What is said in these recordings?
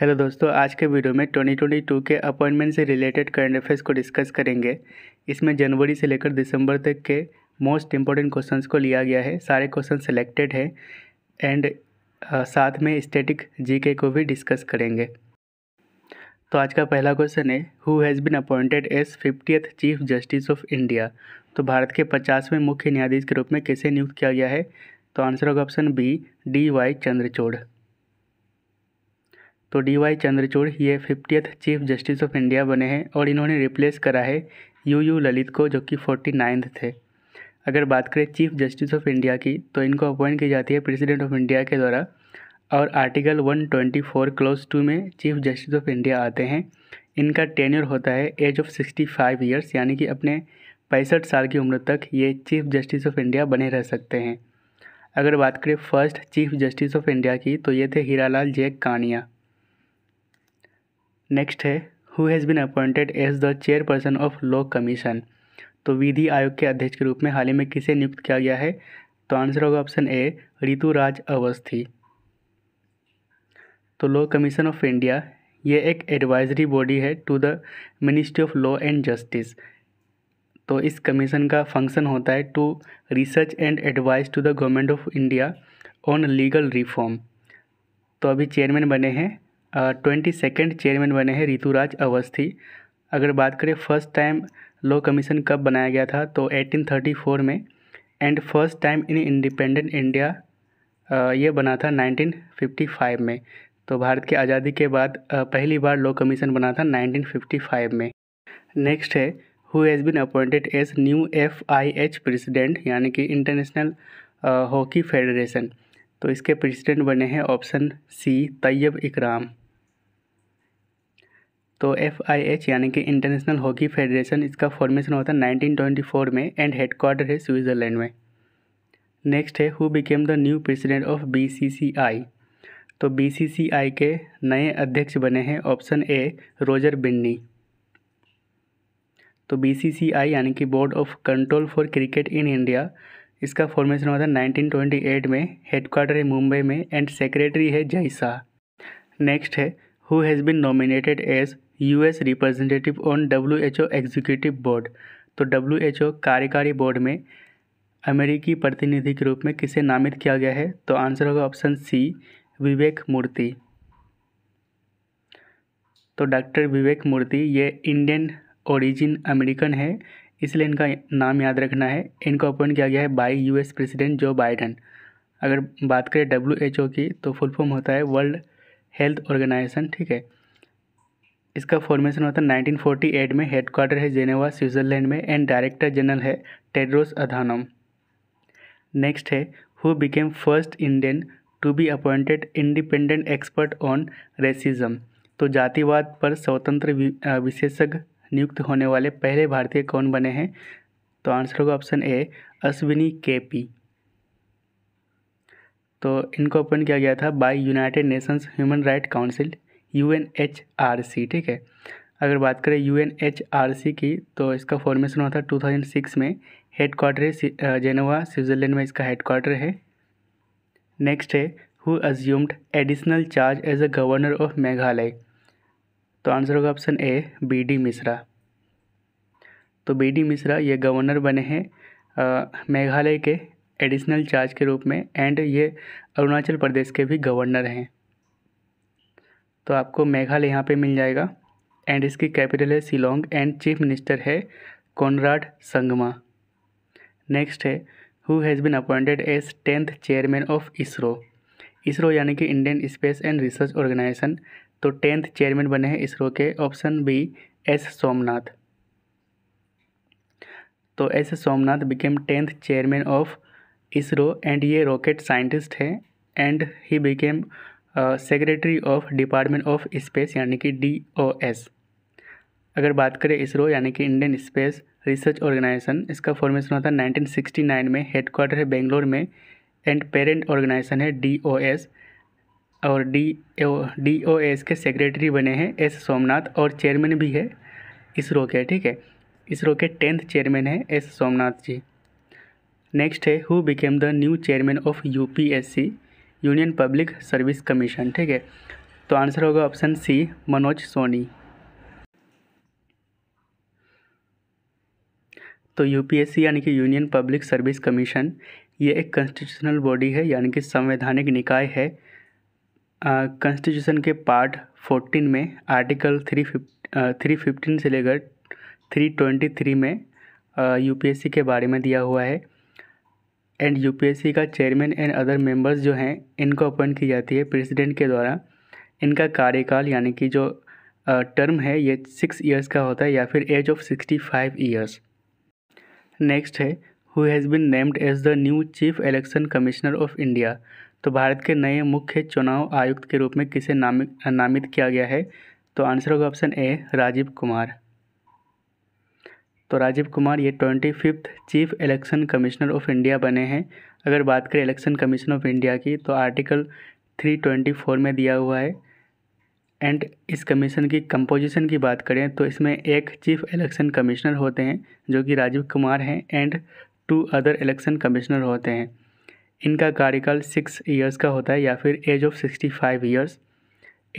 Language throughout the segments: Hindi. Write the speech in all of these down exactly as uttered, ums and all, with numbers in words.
हेलो दोस्तों, आज के वीडियो में दो हज़ार बाईस के अपॉइंटमेंट से रिलेटेड करंट अफेयर्स को डिस्कस करेंगे। इसमें जनवरी से लेकर दिसंबर तक के मोस्ट इम्पॉर्टेंट क्वेश्चंस को लिया गया है। सारे क्वेश्चन सिलेक्टेड हैं एंड साथ में स्टैटिक जीके को भी डिस्कस करेंगे। तो आज का पहला क्वेश्चन है, who has been appointed as fiftieth chief justice of India. तो भारत के पचासवें मुख्य न्यायाधीश के रूप में किसे नियुक्त किया गया है? तो आंसर होगा option B, D Y Chandrachud. तो डी वाई चंद्रचूड़ ये fiftieth chief justice of India बने हैं और इन्होंने रिप्लेस करा है यू यू ललित को, जो कि फोर्टी नाइन्थ थे। अगर बात करें चीफ जस्टिस ऑफ इंडिया की, तो इनको अपॉइंट की जाती है प्रेसिडेंट ऑफ इंडिया के द्वारा और आर्टिकल एक सौ चौबीस क्लोज टू में चीफ जस्टिस ऑफ इंडिया आते हैं। इनका टेन्योर होता है age of sixty five years, यानी कि अपने पैंसठ साल की उम्र तक ये चीफ जस्टिस ऑफ इंडिया बने रह सकते हैं। अगर बात करें first chief justice of India की, तो ये थे हीरालाल जे कानिया। नेक्स्ट है, who has been appointed as the chairperson of law commission. तो विधि आयोग के अध्यक्ष के रूप में हाल ही में किसे नियुक्त किया गया है? तो आंसर होगा ऑप्शन ए, ऋतु राज अवस्थी। तो लॉ कमीशन ऑफ इंडिया ये एक एडवाइजरी बॉडी है to the ministry of law and justice. तो इस कमीशन का फंक्शन होता है to research and advice to the government of India on legal reform. तो अभी चेयरमैन बने हैं ट्वेंटी सेकेंड चेयरमैन बने हैं ऋतुराज अवस्थी। अगर बात करें फर्स्ट टाइम लॉ कमीशन कब बनाया गया था, तो एटीन थर्टी फोर में, and first time in independent India ये बना था नाइनटीन फिफ्टी फाइव में। तो भारत की आज़ादी के बाद uh, पहली बार लॉ कमीशन बना था नाइनटीन फिफ्टी फाइव में। नेक्स्ट है, who has been appointed as new F I H president, यानी कि इंटरनेशनल हॉकी फेडरेशन। तो इसके प्रेसिडेंट बने हैं ऑप्शन सी, तैयब इकराम। तो एफ आई एच यानी कि इंटरनेशनल हॉकी फेडरेशन, इसका फॉर्मेशन होता है नाइनटीन ट्वेंटी फोर में एंड हेडक्वार्टर है स्विट्ज़रलैंड में। नेक्स्ट है, who became the new president of B C C I. तो बी सी सी आई के नए अध्यक्ष बने हैं ऑप्शन ए, रोजर बिन्नी। तो बी सी सी आई यानी कि board of control for cricket in India, इसका फॉर्मेशन हुआ था नाइनटीन ट्वेंटी एट में, हेडक्वार्टर है मुंबई में एंड सेक्रेटरी है जय शाह। नेक्स्ट है, who has been nominated as US representative on W H O executive board. तो डब्ल्यू एच ओ कार्यकारी बोर्ड में अमेरिकी प्रतिनिधि के रूप में किसे नामित किया गया है? तो आंसर होगा ऑप्शन सी, विवेक मूर्ति। तो डॉक्टर विवेक मूर्ति ये इंडियन ओरिजिन अमेरिकन है, इसलिए इनका नाम याद रखना है। इनको अपॉइंट किया गया है by US president Joe Biden. अगर बात करें डब्ल्यू एच ओ की, तो फुल फॉर्म होता है वर्ल्ड हेल्थ ऑर्गेनाइजेशन, ठीक है। इसका फॉर्मेशन होता है नाइनटीन फोर्टी एट में, हेडक्वार्टर है जेनेवा स्विट्ज़रलैंड में एंड डायरेक्टर जनरल है टेड्रोस अधानोम। नेक्स्ट है, who became first Indian to be appointed independent expert on racism. तो जातिवाद पर स्वतंत्र विशेषज्ञ नियुक्त होने वाले पहले भारतीय कौन बने हैं? तो आंसर होगा ऑप्शन ए, अश्विनी के पी। तो इनको ओपन किया गया था by United Nations human right council, U N H R C, ठीक है। अगर बात करें U N H R C की, तो इसका फॉर्मेशन हुआ था टू थाउज़ेंड सिक्स में, हेडक्वार्टर जेनेवा स्विट्ज़रलैंड में इसका हेडक्वार्टर है। नेक्स्ट है, who assumed additional charge as a governor of Meghalaya. तो आंसर होगा option A, B D Mishra. तो बी डी मिश्रा ये गवर्नर बने हैं मेघालय के एडिशनल चार्ज के रूप में एंड ये अरुणाचल प्रदेश के भी गवर्नर हैं। तो आपको मेघालय यहाँ पे मिल जाएगा एंड इसकी कैपिटल है शिलोंग एंड चीफ मिनिस्टर है कॉनराड संगमा। नेक्स्ट है, who has been appointed as tenth chairman of ISRO. ISRO यानी कि Indian space and research organisation. तो टेंथ चेयरमैन बने हैं इसरो के ऑप्शन बी, एस सोमनाथ। तो S Somnath became tenth chairman of ISRO and ये रॉकेट साइंटिस्ट हैं and he became secretary of department of space यानी कि डी ओ एस। अगर बात करें इसरो यानी कि इंडियन स्पेस रिसर्च ऑर्गेनाइजेशन, इसका फॉर्मेशन होता है नाइनटीन सिक्सटी नाइन में, हेडक्वार्टर है बेंगलोर में एंड पेरेंट ऑर्गेनाइजेशन है डी ओ एस और डी डी ओ एस के सेक्रेटरी बने हैं एस सोमनाथ और चेयरमैन भी है इसरो के, ठीक है। इसरो के टेंथ चेयरमैन है एस सोमनाथ जी। नेक्स्ट है, who became the new chairman of U P S C, union public service commission, ठीक है। तो आंसर होगा ऑप्शन सी मनोज सोनी। तो यूपीएससी यानी कि यूनियन पब्लिक सर्विस कमीशन, ये एक कॉन्स्टिट्यूशनल बॉडी है यानी कि संवैधानिक निकाय है। कॉन्स्टिट्यूशन के पार्ट फोर्टीन में आर्टिकल थ्री थ्री फिफ्टीन से लेकर थ्री ट्वेंटी थ्री में यूपीएससी के बारे में दिया हुआ है। एंड यूपीएससी का चेयरमैन एंड अदर मेंबर्स जो हैं इनको अपॉइंट की जाती है प्रेसिडेंट के द्वारा। इनका कार्यकाल यानी कि जो टर्म है ये सिक्स इयर्स का होता है या फिर age of sixty five years. Next है who has been named as the new chief election commissioner of India. तो भारत के नए मुख्य चुनाव आयुक्त के रूप में किसे नामित नामित किया गया है? तो आंसर होगा ऑप्शन ए राजीव कुमार। तो राजीव कुमार ये twenty fifth chief election commissioner of India बने हैं। अगर बात करें इलेक्शन कमीशन ऑफ इंडिया की तो आर्टिकल थ्री ट्वेंटी फोर में दिया हुआ है। एंड इस कमीशन की कंपोजिशन की बात करें तो इसमें एक चीफ इलेक्शन कमिश्नर होते हैं जो कि राजीव कुमार हैं and two other election commissioner होते हैं। इनका कार्यकाल सिक्स इयर्स का होता है या फिर age of sixty five years.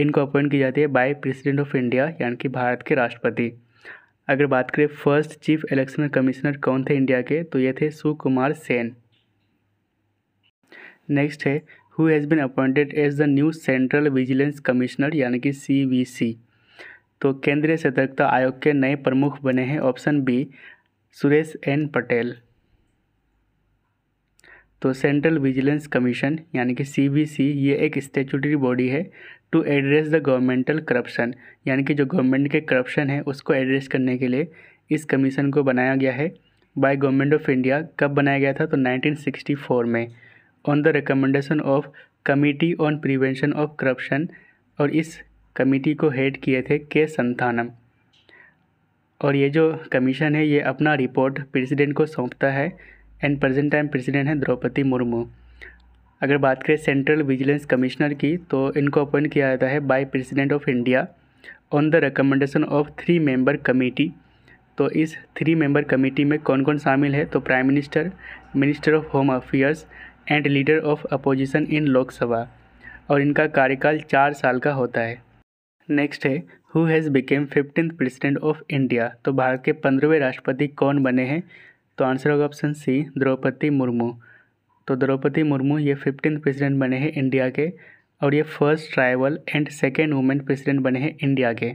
इनको अपॉइंट की जाती है बाय प्रेसिडेंट ऑफ इंडिया यानी कि भारत के राष्ट्रपति। अगर बात करें फर्स्ट चीफ इलेक्शन कमिश्नर कौन थे इंडिया के, तो ये थे सुकुमार सेन। नेक्स्ट है who has been appointed as the new central vigilance commissioner यानी कि सी वी सी। तो केंद्रीय सतर्कता आयोग के नए प्रमुख बने हैं option B Suresh N Patel. तो सेंट्रल विजिलेंस कमीशन यानी कि सी बी सी ये एक स्टैट्यूटरी बॉडी है to address the governmental corruption यानी कि जो गवर्नमेंट के करप्शन है उसको एड्रेस करने के लिए इस कमीशन को बनाया गया है बाय गवर्नमेंट ऑफ इंडिया। कब बनाया गया था? तो नाइनटीन सिक्सटी फोर में on the recommendation of committee on prevention of corruption. और इस कमेटी को हेड किए थे के संथानम। और ये जो कमीशन है ये अपना रिपोर्ट प्रेसिडेंट को सौंपता है एंड प्रेजेंट टाइम प्रेसिडेंट है द्रौपदी मुर्मू। अगर बात करें सेंट्रल विजिलेंस कमिश्नर की तो इनको अपॉइंट किया जाता है by president of India on the recommendation of three member committee. तो इस थ्री मेंबर कमेटी में कौन कौन शामिल है? तो prime minister, minister of home affairs and leader of opposition in Lok Sabha. और इनका कार्यकाल चार साल का होता है। नेक्स्ट है who has become fifteen president of India. तो भारत के पंद्रहवें राष्ट्रपति कौन बने हैं? तो आंसर होगा ऑप्शन सी द्रौपदी मुर्मू। तो द्रौपदी मुर्मू ये फिफ्टीन प्रेसिडेंट बने हैं इंडिया के और ये first tribal and second women president बने हैं इंडिया के।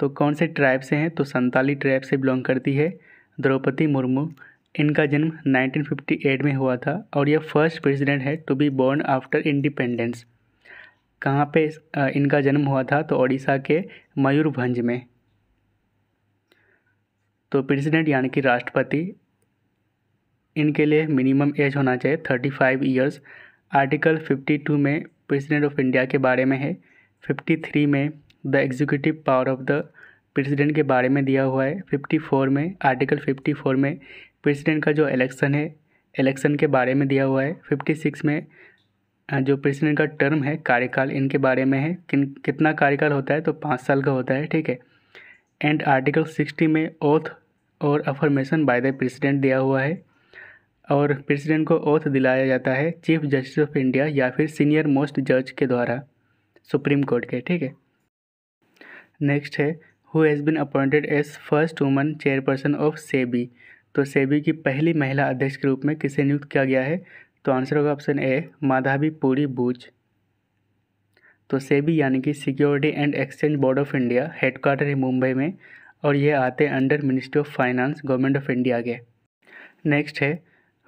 तो कौन से ट्राइब से हैं? तो संताली ट्राइब से बिलोंग करती है द्रौपदी मुर्मू। इनका जन्म नाइनटीन फिफ्टी एट में हुआ था और ये फर्स्ट प्रेसिडेंट है to be born after independence. कहाँ पे इनका जन्म हुआ था? तो ओडिशा के मयूरभंज में। तो प्रेसिडेंट यानी कि राष्ट्रपति, इनके लिए मिनिमम एज होना चाहिए thirty five years. Article fifty two में प्रेसिडेंट ऑफ इंडिया के बारे में है, फिफ्टी थ्री में the executive power of the president के बारे में दिया हुआ है, फिफ्टी फोर में आर्टिकल फिफ्टी फोर में प्रेसिडेंट का जो इलेक्शन है इलेक्शन के बारे में दिया हुआ है, फिफ्टी सिक्स में जो प्रेसिडेंट का टर्म है कार्यकाल इनके बारे में है किन कितना कार्यकाल होता है, तो पाँच साल का होता है। ठीक है। एंड आर्टिकल सिक्सटी में ओथ और अफर्मेशन बाय द प्रेसिडेंट दिया हुआ है। और प्रेसिडेंट को ओथ दिलाया जाता है चीफ जस्टिस ऑफ इंडिया या फिर सीनियर मोस्ट जज के द्वारा सुप्रीम कोर्ट के। ठीक है। नेक्स्ट है who has been appointed as first woman chairperson of SEBI. तो सेबी की पहली महिला अध्यक्ष के रूप में किसे नियुक्त किया गया है? तो आंसर होगा ऑप्शन ए माधवी पूरी बूच। तो सेबी यानी कि security and exchange board of India, headquarter है मुंबई में और ये आते हैं under ministry of finance government of India के। नेक्स्ट है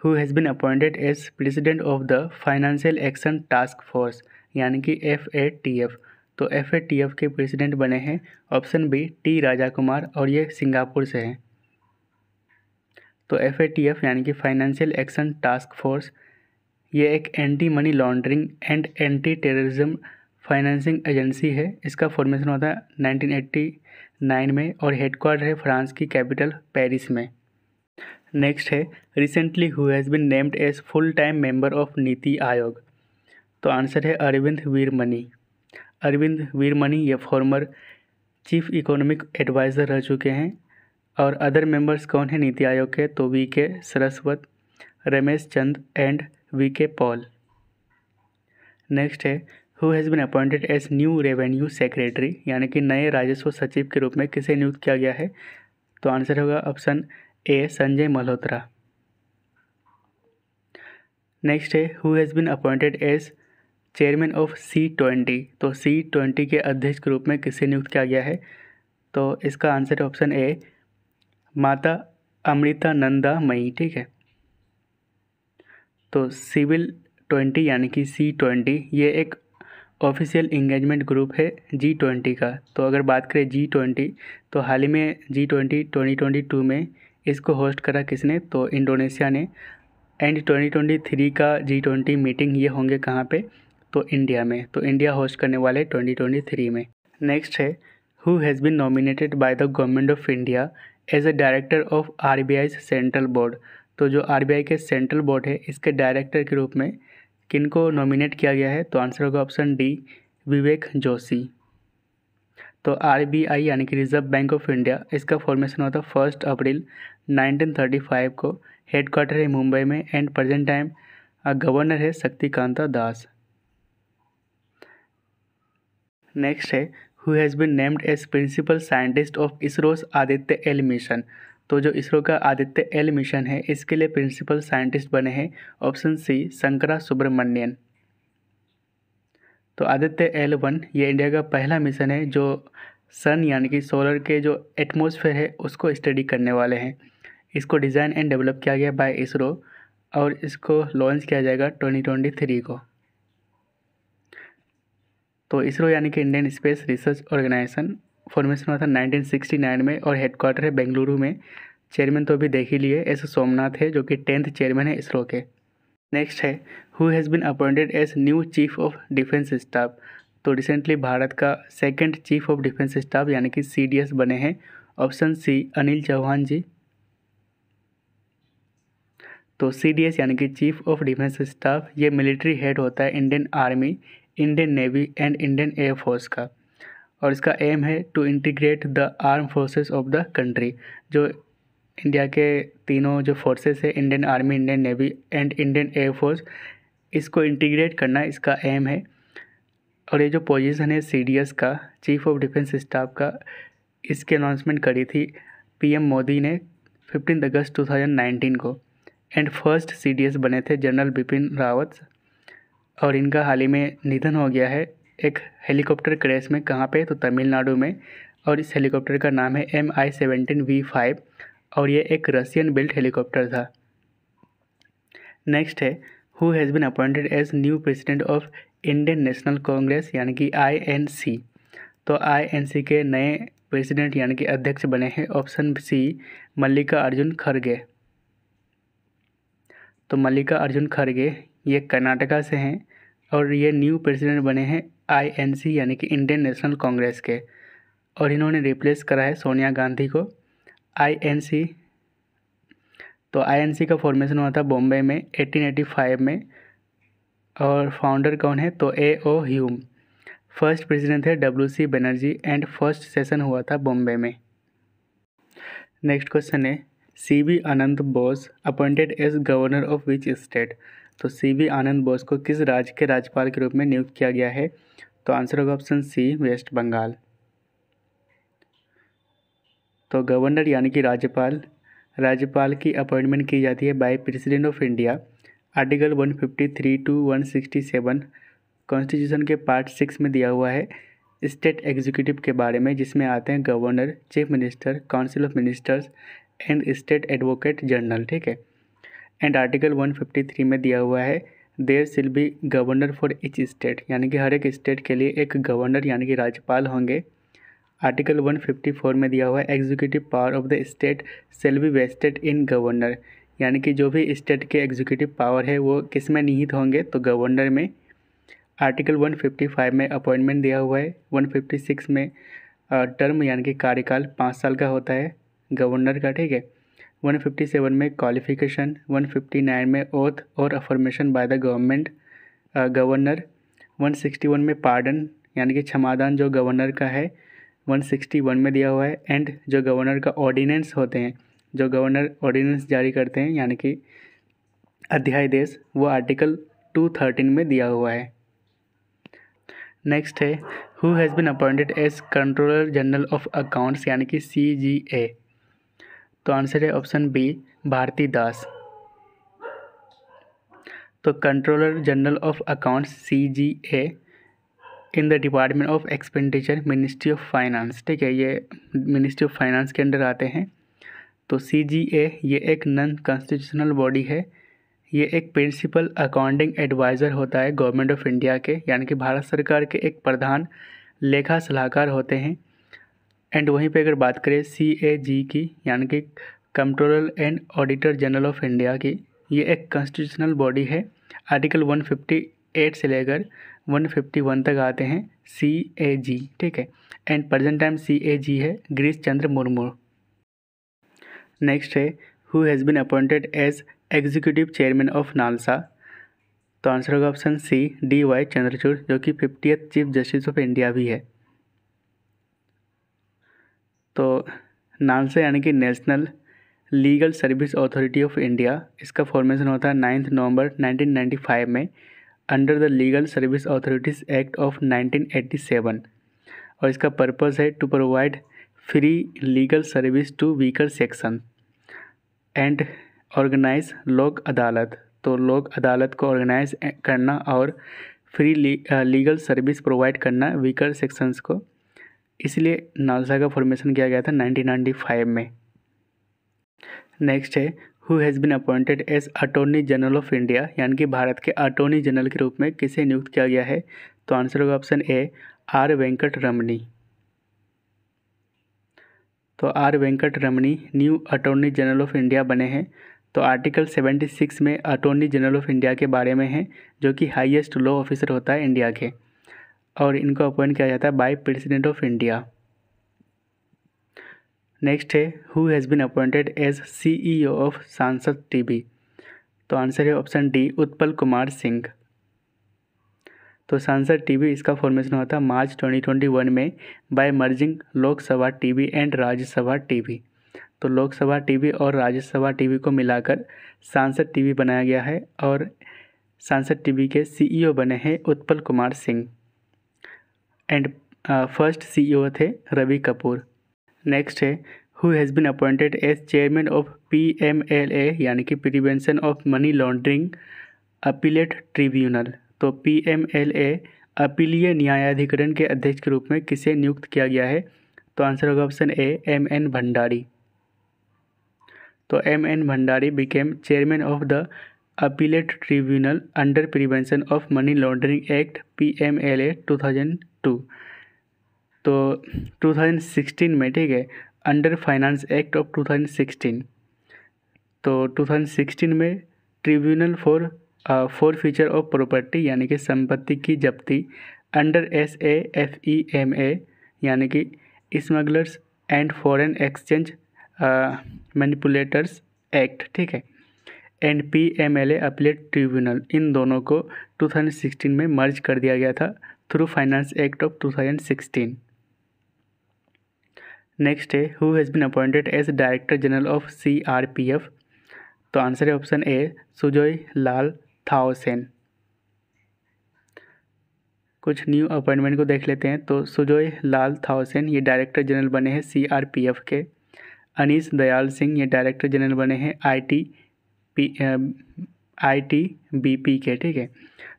who has been appointed as president of the financial action task force यानी कि एफ ए टी एफ। तो एफ ए टी एफ के प्रेसिडेंट बने हैं option B T Raja Kumar और ये सिंगापुर से हैं। तो एफ ए टी एफ यानी कि फाइनेंशियल एक्शन टास्क फोर्स ये एक anti money laundering and anti terrorism financing agency है। इसका फॉर्मेशन होता है नाइनटीन एट्टी नाइन में और हेडक्वार्टर है फ्रांस की कैपिटल पेरिस में। नेक्स्ट है recently who has been named as full time member of NITI Aayog. तो आंसर है अरविंद वीरमणि। अरविंद वीरमणि ये फॉर्मर चीफ इकोनॉमिक एडवाइज़र रह चुके हैं। और अदर मेंबर्स कौन हैं नीति आयोग के? तो V K Saraswat, Ramesh Chand and V K Paul. Next है who has been appointed as new revenue secretary, यानी कि नए राजस्व सचिव के रूप में किसे नियुक्त किया गया है। तो आंसर होगा option A Sanjay Malhotra. Next है who has been appointed as chairman of C twenty, तो सी ट्वेंटी के अध्यक्ष के रूप में किसे नियुक्त किया गया है। तो इसका आंसर है ऑप्शन ए माता अमृता नंदा मई। ठीक है, तो सिविल ट्वेंटी यानी कि सी ट्वेंटी ये एक ऑफिशियल इंगेजमेंट ग्रुप है जी ट्वेंटी का। तो अगर बात करें जी ट्वेंटी तो हाल ही में G twenty twenty twenty two में इसको होस्ट करा किसने, तो इंडोनेशिया ने। एंड ट्वेंटी ट्वेंटी थ्री का जी ट्वेंटी मीटिंग ये होंगे कहाँ पे, तो इंडिया में। तो इंडिया होस्ट करने वाले ट्वेंटी ट्वेंटी थ्री में। नेक्स्ट है who has been nominated by the government of India as a director of R B I central board. तो जो आर बी आई के सेंट्रल बोर्ड है इसके डायरेक्टर के रूप में किनको नॉमिनेट किया गया है। तो आंसर होगा ऑप्शन डी विवेक जोशी। तो आर बी आई यानी कि रिजर्व बैंक ऑफ इंडिया, इसका फॉर्मेशन हुआ था first April nineteen thirty five को। हेडक्वार्टर है मुंबई में एंड प्रेजेंट टाइम गवर्नर है शक्तिकांता दास। नेक्स्ट है who has been named as principal scientist of ISRO's Aditya L mission. तो जो इसरो का आदित्य एल मिशन है इसके लिए प्रिंसिपल साइंटिस्ट बने हैं ऑप्शन सी शंकरा सुब्रमण्यन। तो आदित्य एल वन ये इंडिया का पहला मिशन है जो सन यानी कि सोलर के जो एटमॉस्फेयर है उसको स्टडी करने वाले हैं। इसको डिज़ाइन एंड डेवलप किया गया बाय इसरो और इसको लॉन्च किया जाएगा ट्वेंटी ट्वेंटी थ्री को। तो इसरो यानी कि Indian space research organisation formation हुआ था नाइनटीन सिक्सटी नाइन में और हेडक्वार्टर है बेंगलुरु में। चेयरमैन तो अभी देख ही लिए एस सोमनाथ है जो कि टेंथ चेयरमैन है इसरो के। नेक्स्ट है who has been appointed as new chief of defence staff. तो रिसेंटली भारत का second chief of defence staff यानी कि सी डी एस बने हैं ऑप्शन सी अनिल चौहान जी। तो सी डी एस यानी कि चीफ ऑफ डिफेंस स्टाफ ये मिलिट्री हेड होता है Indian army, Indian navy and Indian air force का, और इसका एम है to integrate the arm forces of the country. जो इंडिया के तीनों जो फोर्सेस है Indian army, Indian navy and Indian air force, इसको इंटीग्रेट करना इसका एम है। और ये जो पोजीशन है सीडीएस का चीफ ऑफ डिफेंस स्टाफ का, इसकी अनाउंसमेंट करी थी पीएम मोदी ने फिफ्टीन अगस्त टू थाउजेंड नाइनटीन को। एंड फर्स्ट सीडीएस बने थे जनरल बिपिन रावत और इनका हाल ही में निधन हो गया है एक हेलीकॉप्टर क्रैश में। कहाँ पे, तो तमिलनाडु में। और इस हेलीकॉप्टर का नाम है M I seventeen V five और ये एक रशियन बिल्ट हेलीकॉप्टर था। नेक्स्ट है who has been appointed as new president of Indian national Congress यानी कि आई एन सी। तो आई एन सी के नए प्रेसिडेंट यानी कि अध्यक्ष बने हैं ऑप्शन सी मल्लिका अर्जुन खड़गे। तो मल्लिका अर्जुन खड़गे ये कर्नाटका से हैं और ये न्यू प्रेसिडेंट बने हैं आई एन सी यानी कि इंडियन नेशनल कांग्रेस के। और इन्होंने रिप्लेस करा है सोनिया गांधी को आई एन सी। तो आई एन सी का फॉर्मेशन हुआ था बॉम्बे में एटीन एटी फाइव में और फाउंडर कौन है, तो A O Hume. First president है W C Banerjee and first session हुआ था बॉम्बे में। नेक्स्ट क्वेश्चन है C B Anand Bose appointed as governor of which state. तो सी बी आनंद बोस को किस राज्य के राज्यपाल के रूप में नियुक्त किया गया है। तो आंसर होगा ऑप्शन सी वेस्ट बंगाल। तो गवर्नर यानी कि राज्यपाल, राज्यपाल की अपॉइंटमेंट की जाती है by president of India. Article one fifty three two one sixty seven constitution के पार्ट सिक्स में दिया हुआ है स्टेट एग्जीक्यूटिव के बारे में, जिसमें आते हैं governor, chief minister, council of ministers and state advocate general. ठीक है, and article one fifty three में दिया हुआ है there shall be governor for each state, यानी कि हर एक स्टेट के लिए एक गवर्नर यानी कि राज्यपाल होंगे। आर्टिकल वन फिफ्टी फोर में दिया हुआ है executive power of the state shall be vested in governor, यानी कि जो भी स्टेट के एग्जीक्यूटिव पावर है वो किस में निहित होंगे, तो गवर्नर में। आर्टिकल वन फिफ्टी फाइव में अपॉइंटमेंट दिया हुआ है। वन फिफ्टी सिक्स में टर्म यानी कि कार्यकाल पाँच साल का होता है गवर्नर का। ठीक है, वन फिफ्टी सेवन में क्वालिफिकेशन, वन फिफ्टी नाइन में ओथ और affirmation by the government governor, one sixty one में पार्डन यानी कि क्षमादान जो गवर्नर का है वन सिक्सटी वन में दिया हुआ है। एंड जो गवर्नर का ऑर्डिनेंस होते हैं, जो गवर्नर ऑर्डिनेंस जारी करते हैं यानी कि अध्यादेश, वो आर्टिकल टू थर्टीन में दिया हुआ है। नेक्स्ट है who has been appointed as controller general of accounts यानी कि सी जी ए। तो आंसर है ऑप्शन बी भारती दास। तो controller general of accounts C G A in the department of expenditure ministry of finance, ठीक है, ये मिनिस्ट्री ऑफ फाइनेंस के अंडर आते हैं। तो सी जी ए ये एक नॉन कॉन्स्टिट्यूशनल बॉडी है, ये एक प्रिंसिपल अकाउंटिंग एडवाइज़र होता है गवर्नमेंट ऑफ इंडिया के, यानी कि भारत सरकार के एक प्रधान लेखा सलाहकार होते हैं। एंड वहीं पे अगर बात करें सी ए जी की यानी कि controller and auditor general of India की, ये एक कॉन्स्टिट्यूशनल बॉडी है। आर्टिकल एक सौ अट्ठावन से लेकर एक सौ इक्यावन तक आते हैं सी ए जी, ठीक है। And present time C A G है गिरीश चंद्र मुर्मू। नेक्स्ट है who has been appointed as executive chairman of NALSA. तो आंसर होगा option C D Y Chandrachud, जो कि fiftieth chief justice of India भी है। तो नालसा यानी कि national legal service authority of India, इसका फॉर्मेशन होता है नाइन्थ नवंबर नाइनटीन नाइन्टी फाइव में under the legal service authorities act of nineteen eighty seven, और इसका पर्पस है to provide free legal service to weaker section and organise Lok Adalat. तो लोक अदालत को ऑर्गेनाइज करना और फ्री लीगल सर्विस प्रोवाइड करना वीकर सेक्शंस को, इसलिए नालसा का फॉर्मेशन किया गया था नाइनटीन नाइन्टी फाइव में। नेक्स्ट है who has been appointed as attorney general of India यानी कि भारत के अटॉर्नी जनरल के रूप में किसे नियुक्त किया गया है। तो आंसर होगा ऑप्शन ए आर वेंकट रमनी। तो R Venkat Ramani new attorney general of India बने हैं। तो आर्टिकल छिहत्तर में अटॉर्नी जनरल ऑफ इंडिया के बारे में है, जो कि हाईएस्ट लॉ ऑफिसर होता है इंडिया के, और इनको अपॉइंट किया जाता है by president of India. Next है who has been appointed as CEO of Sansad TV. तो आंसर है ऑप्शन डी उत्पल कुमार सिंह। तो सांसद टीवी इसका फॉर्मेशन हुआ था मार्च ट्वेंटी ट्वेंटी वन में by merging Lok Sabha TV and Rajya Sabha TV. तो लोकसभा टीवी और राज्यसभा टीवी को मिलाकर सांसद टीवी बनाया गया है, और सांसद टीवी के सीईओ बने हैं Utpal Kumar Singh, and first CEO थे रवि कपूर। नेक्स्ट है who has been appointed as chairman of PMLA यानी कि prevention of money laundering appellate tribunal. तो पीएमएलए अपीलीय न्यायाधिकरण के अध्यक्ष के रूप में किसे नियुक्त किया गया है। तो आंसर होगा option A M N Bhandari. तो M N Bhandari became chairman of the appellate tribunal under prevention of money laundering act PMLA two thousand two. तो टू थाउजेंड सिक्सटीन में, ठीक है, under finance act of two thousand sixteen. तो टू थाउजेंड सिक्सटीन में tribunal for for future of property यानी कि संपत्ति की जब्ती under S A F E M A यानी कि smugglers and foreign exchange manipulators act, ठीक है, and P M L A appellate tribunal, इन दोनों को टू थाउजेंड सिक्सटीन में मर्ज कर दिया गया था through finance act of two thousand sixteen. Next है who has been appointed as director general of C R P F. तो आंसर है ऑप्शन ए सुजोय लाल थाओसेन। कुछ न्यू अपॉइंटमेंट को देख लेते हैं। तो सुजोय लाल थाओसेन ये डायरेक्टर जनरल बने हैं सीआरपीएफ के। अनीस दयाल सिंह ये डायरेक्टर जनरल बने हैं आईटीबीपी के, ठीक है।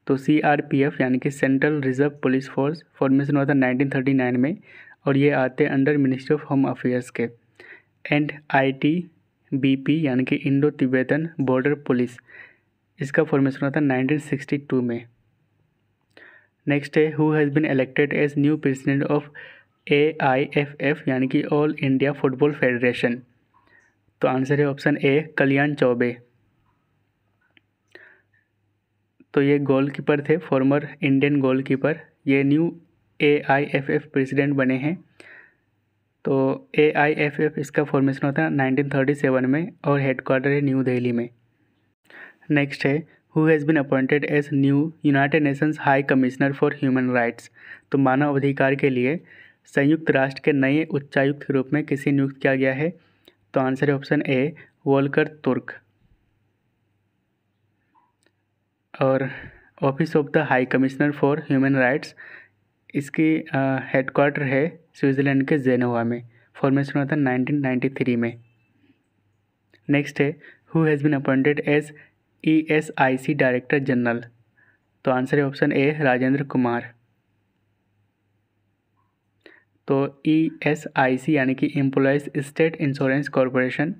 तो सीआरपीएफ यानी कि central reserve police force formation हुआ था नाइनटीन थर्टी नाइन में, और ये आते हैं under ministry of home affairs के। एंड आईटीबीपी यानी कि इंडो तिब्बतन बॉर्डर पुलिस, इसका फॉर्मेशन हुआ था नाइनटीन सिक्सटी टू में। नेक्स्ट है who has been elected as new president of A I F F यानी कि ऑल इंडिया फुटबॉल फेडरेशन। तो आंसर है ऑप्शन ए कल्याण चौबे। तो ये गोलकीपर थे, फॉर्मर इंडियन गोलकीपर, ये new A I F F president बने हैं। तो ए आई एफ एफ इसका फॉर्मेशन होता है नाइनटीन थर्टी सेवन में, और हेडक्वार्टर है न्यू दिल्ली में। नेक्स्ट है who has been appointed as new United Nations high commissioner for human rights. तो मानव अधिकार के लिए संयुक्त राष्ट्र के नए उच्चायुक्त के रूप में किसे नियुक्त किया गया है। तो आंसर है ऑप्शन ए वोल्कर तुर्क। और office of the high commissioner for human rights इसकी हेडक्वार्टर है स्विट्ज़रलैंड के जेनेवा में। फॉर्मेशन हुआ था नाइनटीन नाइन्टी थ्री में। नेक्स्ट है who has been appointed as E S I C director general, तो आंसर है ऑप्शन ए राजेंद्र कुमार। तो ई एस आई सी यानी कि एम्प्लॉयज़ स्टेट इंश्योरेंस कॉरपोरेशन,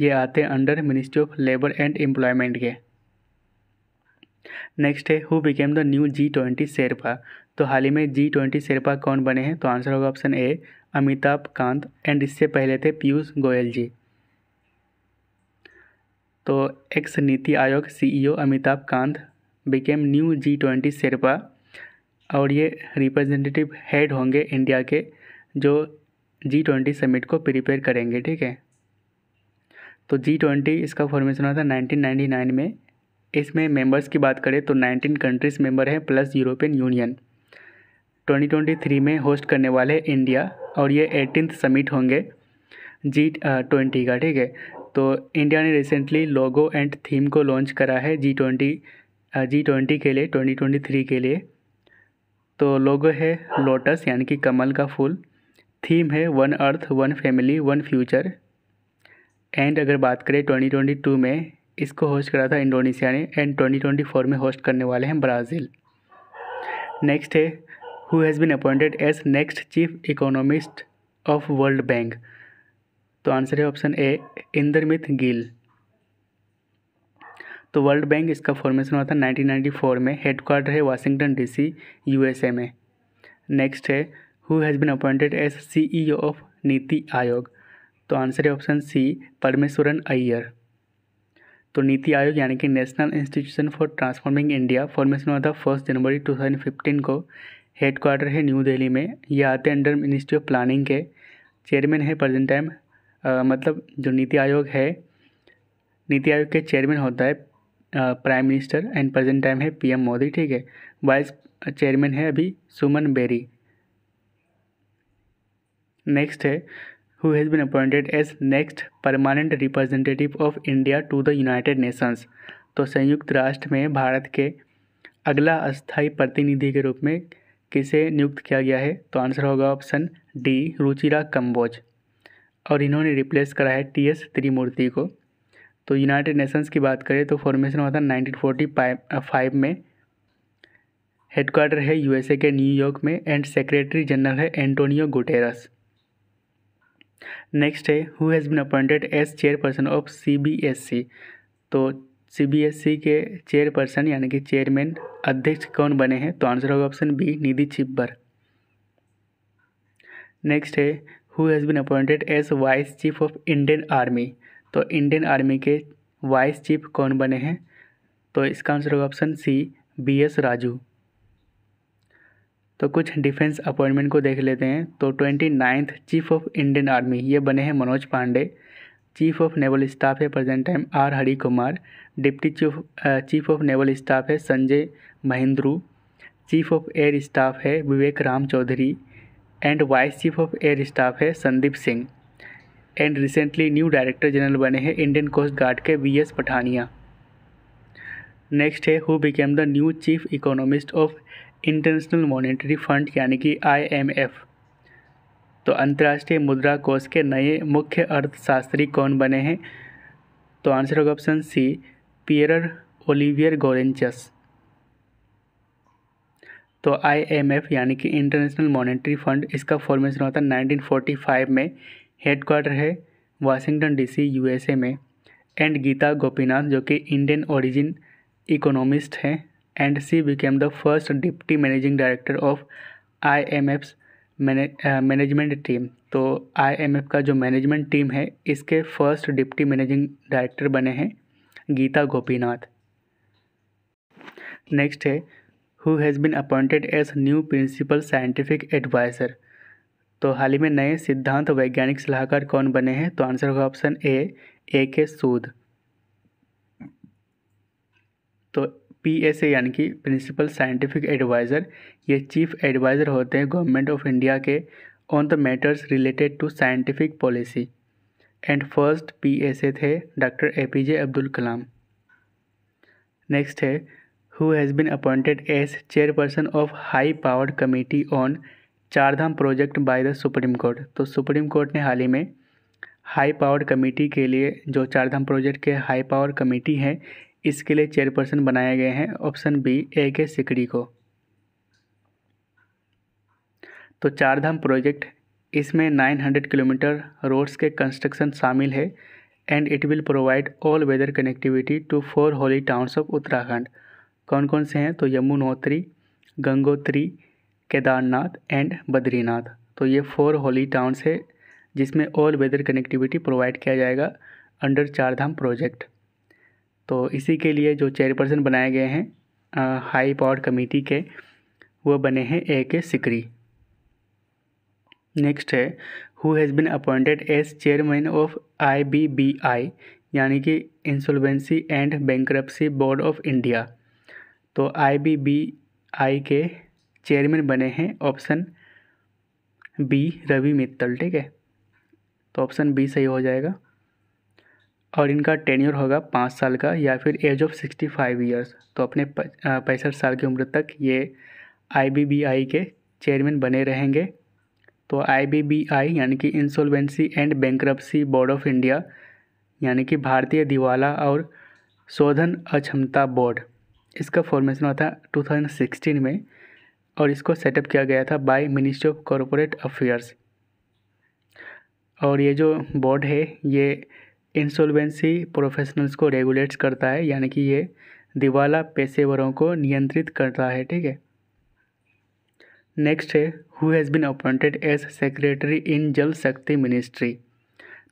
ये आते हैं under ministry of labour and employment के। नेक्स्ट है who became the new G twenty sherpa, तो हाल ही में जी ट्वेंटी शेरपा कौन बने हैं, तो आंसर होगा option A Amitabh Kant, and इससे पहले थे पीयूष गोयल जी। तो ex NITI Aayog CEO Amitabh Kant became new G twenty sherpa, और ये रिप्रेजेंटेटिव हेड होंगे इंडिया के जो जी ट्वेंटी समिट को प्रिपेयर करेंगे। ठीक है, तो जी ट्वेंटी इसका फॉर्मेशन हुआ था नाइनटीन नाइन्टी नाइन में। इसमें मेंबर्स की बात करें तो नाइनटीन कंट्रीज मेंबर हैं plus European union. Twenty twenty three में होस्ट करने वाले इंडिया, और ये एटीन्थ समिट होंगे जी ट्वेंटी का। ठीक है, तो इंडिया ने रिसेंटली लोगो एंड थीम को लॉन्च करा है जी ट्वेंटी जी ट्वेंटी के लिए ट्वेंटी ट्वेंटी थ्री के लिए। तो लोगो है लोटस यानी कि कमल का फूल, थीम है one earth one family one future, and अगर बात करें ट्वेंटी ट्वेंटी टू में इसको होस्ट करा था इंडोनेशिया ने, एंड ट्वेंटी ट्वेंटी फोर में होस्ट करने वाले हैं ब्राज़ील। नेक्स्ट है who has been appointed as next chief economist of world bank, तो आंसर है ऑप्शन ए इंद्रमित गिल। तो वर्ल्ड बैंक इसका फॉर्मेशन हुआ था नाइनटीन नाइन्टी फोर में, हेडक्वार्टर है वाशिंगटन डीसी यूएसए में। नेक्स्ट है who has been appointed as CEO of NITI Aayog, तो आंसर है ऑप्शन सी परमेश्वरन अय्यर। तो नीति आयोग यानी कि national institution for transforming India, formation हुआ था first January two thousand fifteen को, हेडक्वार्टर है न्यू दिल्ली में। ये आते हैं अंडर मिनिस्ट्री ऑफ प्लानिंग के। चेयरमैन है प्रेजेंट टाइम, मतलब जो नीति आयोग है, नीति आयोग के चेयरमैन होता है prime minister, and present time है पीएम मोदी। ठीक है, वाइस चेयरमैन है अभी सुमन बेरी। नेक्स्ट है who has been appointed as next permanent representative of India to the United Nations, तो संयुक्त राष्ट्र में भारत के अगला अस्थायी प्रतिनिधि के रूप में किसे नियुक्त किया गया है, तो आंसर होगा ऑप्शन डी रुचिरा कंबोज, और इन्होंने रिप्लेस करा है टी एस त्रिमूर्ति को। तो यूनाइटेड नेशंस की बात करें तो फॉर्मेशन हुआ था नाइनटीन फोर्टी फाइव में, हेडक्वार्टर है यूएसए के न्यूयॉर्क में, एंड सेक्रेटरी जनरल है एंटोनियो गुटेरस। नेक्स्ट है who has been appointed as chairperson of CBSE, तो सीबीएसई के चेयरपर्सन यानी कि चेयरमैन अध्यक्ष कौन बने हैं, तो आंसर होगा option B Nidhi Chhibber. Next है who has been appointed as vice chief of Indian army, तो इंडियन आर्मी के वाइस चीफ कौन बने हैं, तो इसका आंसर होगा option C B S Raju. तो कुछ डिफेंस अपॉइंटमेंट को देख लेते हैं। तो twenty ninth chief of Indian army ये बने हैं Manoj Pande, chief of naval staff है present time R Hari Kumar, deputy chief chief of naval staff है Sanjay Mahendru, chief of air staff है Vivek Ram Chaudhari, and vice chief of air staff है Sandeep Singh, and recently new director general बने हैं इंडियन कोस्ट गार्ड के वी एस पठानिया। नेक्स्ट है who became the new chief economist of international monetary fund यानी कि आईएमएफ, तो अंतर्राष्ट्रीय मुद्रा कोष के नए मुख्य अर्थशास्त्री कौन बने हैं, तो आंसर होगा ऑप्शन सी पियर ओलिवियर गोरेंचस। तो आईएमएफ यानी कि इंटरनेशनल मॉनेटरी फंड, इसका फॉर्मेशन होता है नाइनटीन फोर्टी फाइव में, हेडक्वार्टर है वाशिंगटन डीसी यूएसए में, एंड गीता गोपीनाथ जो कि इंडियन ओरिजिन इकोनॉमिस्ट हैं, and she became the first deputy managing director of I M F's management team. तो I M F का जो मैनेजमेंट टीम है इसके फर्स्ट डिप्टी मैनेजिंग डायरेक्टर बने हैं गीता गोपीनाथ। नेक्स्ट है who has been appointed as new principal scientific adviser, तो हाल ही में नए सिद्धांत वैज्ञानिक सलाहकार कौन बने हैं, तो आंसर होगा ऑप्शन ए ए के सूद। तो पी एस ए यानी कि प्रिंसिपल साइंटिफिक एडवाइज़र ये चीफ एडवाइज़र होते हैं गवर्नमेंट ऑफ इंडिया के on the matters related to scientific policy, and first P S A थे doctor A P J Abdul Kalam. Next है who has been appointed as chairperson of high powered committee on Chardham project by the supreme court. तो सुप्रीम कोर्ट ने हाल ही में हाई पावर कमेटी के लिए जो चारधाम प्रोजेक्ट के हाई पावर कमेटी है इसके लिए चेयरपर्सन बनाए गए हैं ऑप्शन बी ए के सिकरी को। तो चारधाम प्रोजेक्ट इसमें नौ सौ किलोमीटर रोड्स के कंस्ट्रक्शन शामिल है and it will provide all weather connectivity to four holy towns of Uttarakhand. कौन कौन से हैं? तो यमुनोत्री, गंगोत्री, केदारनाथ एंड बद्रीनाथ। तो ये फोर होली टाउन्स है जिसमें ऑल वेदर कनेक्टिविटी प्रोवाइड किया जाएगा अंडर चारधाम प्रोजेक्ट। तो इसी के लिए जो चेयरपर्सन बनाए गए हैं हाई पावर कमेटी के वो बने हैं ए के सिकरी। नेक्स्ट है who has been appointed as chairman of I B B I यानी कि insolvency and bankruptcy board of India. तो आई बी बी आई के चेयरमैन बने हैं ऑप्शन बी रवि मित्तल। ठीक है, तो ऑप्शन बी सही हो जाएगा और इनका टेन्योर होगा पाँच साल का या फिर age of sixty five years. तो अपने पैंसठ साल की उम्र तक ये आईबीबीआई के चेयरमैन बने रहेंगे। तो आईबीबीआई यानी कि insolvency and bankruptcy board of India यानी कि भारतीय दिवाला और शोधन अक्षमता बोर्ड, इसका फॉर्मेशन हुआ था दो हज़ार सोलह में और इसको सेटअप किया गया था by ministry of corporate affairs. और ये जो बोर्ड है ये इंसॉल्वेंसी प्रोफेशनल्स को रेगुलेट्स करता है यानी कि ये दिवाला पेशेवरों को नियंत्रित करता है। ठीक है, नेक्स्ट है who has been appointed as secretary in Jal Shakti ministry.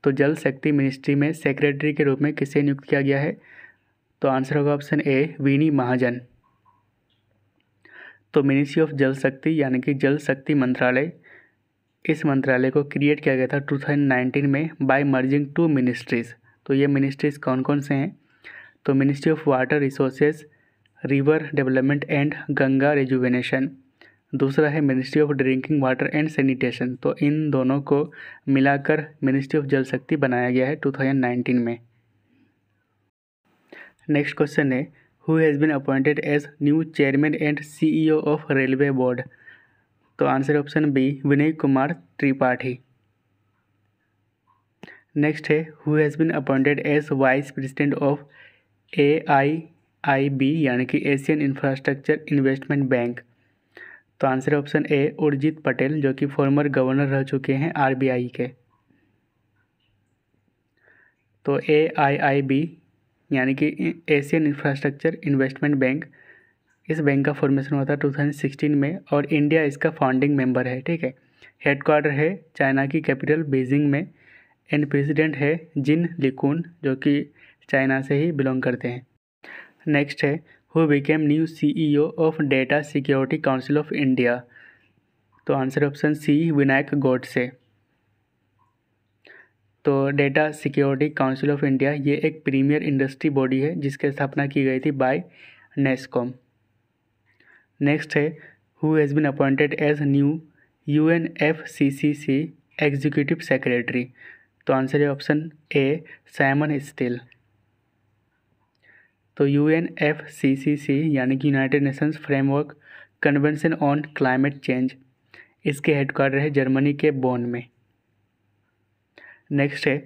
तो जल शक्ति मिनिस्ट्री में सेक्रेटरी के रूप में किसे नियुक्त किया गया है? तो आंसर होगा ऑप्शन ए वीनी महाजन। तो मिनिस्ट्री ऑफ जल शक्ति यानी कि जल शक्ति मंत्रालय, इस मंत्रालय को क्रिएट किया गया था दो हज़ार उन्नीस में बाय मर्जिंग टू मिनिस्ट्रीज़। तो ये मिनिस्ट्रीज़ कौन कौन से हैं? तो ministry of water resources, river development and Ganga rejuvenation. दूसरा है ministry of drinking water and sanitation. तो इन दोनों को मिलाकर मिनिस्ट्री ऑफ जल शक्ति बनाया गया है दो हज़ार उन्नीस में। नेक्स्ट क्वेश्चन है who has been appointed as new chairman and CEO of railway board. तो answer option B Vinay Kumar Tripathi. Next है who has been appointed as vice president of A I I B यानी कि एशियन इंफ्रास्ट्रक्चर इन्वेस्टमेंट बैंक। तो answer option A Urjit Patel जो कि फॉर्मर गवर्नर रह चुके हैं आर बी आई के। तो ए आई आई बी यानी कि एशियन इंफ्रास्ट्रक्चर इन्वेस्टमेंट बैंक, इस बैंक का फॉर्मेशन हुआ था दो हज़ार सोलह में और इंडिया इसका फाउंडिंग मेंबर है। ठीक है, हेडक्वार्टर है चाइना की कैपिटल बीजिंग में एंड प्रेसिडेंट है जिन लिकून जो कि चाइना से ही बिलोंग करते हैं। नेक्स्ट है who became new CEO of data security council of India. तो answer option C Vinayak Godse. तो data security council of India ये एक प्रीमियर इंडस्ट्री बॉडी है जिसकी स्थापना की गई थी बाय नेस्कॉम। नेक्स्ट है who has been appointed as new U N F C C C executive secretary. तो आंसर है ऑप्शन ए साइमन स्टील। तो U N F C C C यानी कि United Nations framework convention on climate change, इसके हेडक्वार्टर है जर्मनी के बोन में। नेक्स्ट है